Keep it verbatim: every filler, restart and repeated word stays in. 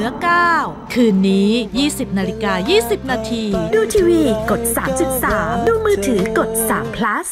นือเก้าคืนนี้ ยี่สิบนาฬิกายี่สิบนาทีดูทีวีกด สามจุดสาม ดูมือถือกด สาม พลัส